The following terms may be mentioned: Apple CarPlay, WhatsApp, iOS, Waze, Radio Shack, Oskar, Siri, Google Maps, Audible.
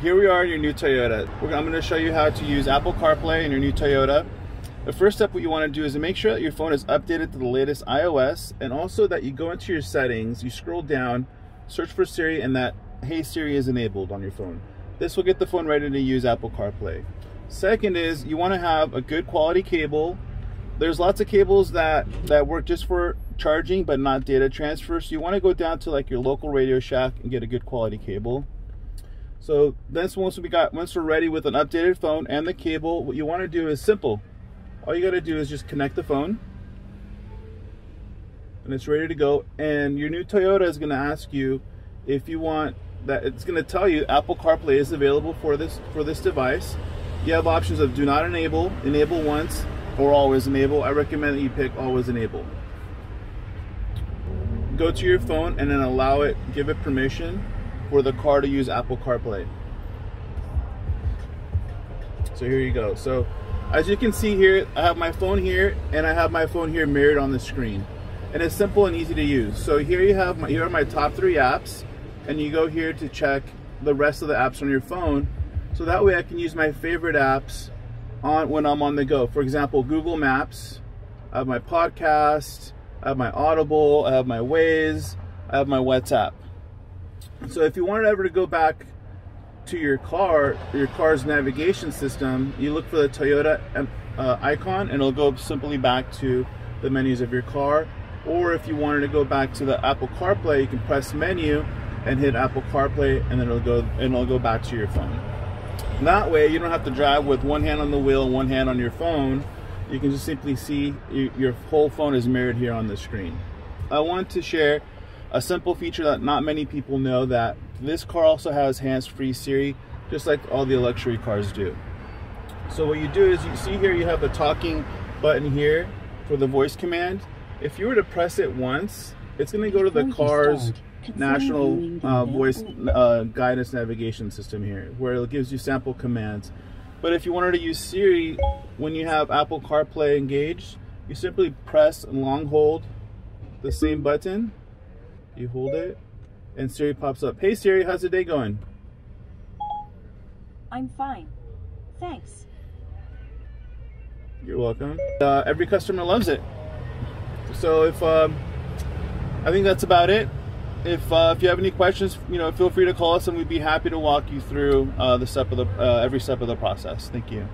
Here we are in your new Toyota. I'm going to show you how to use Apple CarPlay in your new Toyota. The first step what you want to do is to make sure that your phone is updated to the latest iOS, and also that you go into your settings, you scroll down, search for Siri, and that Hey Siri is enabled on your phone. This will get the phone ready to use Apple CarPlay. Second is you want to have a good quality cable. There's lots of cables that work just for charging but not data transfer, so you want to go down to like your local Radio Shack and get a good quality cable. So that's once we're ready with an updated phone and the cable, what you want to do is simple. All you got to do is just connect the phone and it's ready to go. And your new Toyota is going to ask you if you want that. It's going to tell you Apple CarPlay is available for this device. You have options of do not enable, enable once, or always enable. I recommend that you pick always enable. Go to your phone and then allow it, give it permission for the car to use Apple CarPlay. So here you go. So as you can see here, I have my phone here and I have my phone here mirrored on the screen. And it's simple and easy to use. So here you have here are my top 3 apps, and you go here to check the rest of the apps on your phone. So that way I can use my favorite apps when I'm on the go. For example, Google Maps, I have my podcast, I have my Audible, I have my Waze, I have my WhatsApp. So if you wanted ever to go back to your car, your car's navigation system, you look for the Toyota icon and it'll go simply back to the menus of your car. Or if you wanted to go back to the Apple CarPlay, you can press menu and hit Apple CarPlay, and then it'll go back to your phone. And that way you don't have to drive with one hand on the wheel and one hand on your phone. You can just simply see your whole phone is mirrored here on the screen. I want to share a simple feature that not many people know, that this car also has hands-free Siri, just like all the luxury cars do. So what you do is, you see here you have the talking button here for the voice command. If you were to press it once, it's going to go to the car's national voice guidance navigation system here, where it gives you sample commands. But if you wanted to use Siri when you have Apple CarPlay engaged, you simply press and long hold the same button. You hold it, and Siri pops up. Hey Siri, how's the day going? I'm fine, thanks. You're welcome. Every customer loves it. So if I think that's about it. If you have any questions, feel free to call us, and we'd be happy to walk you through every step of the process. Thank you.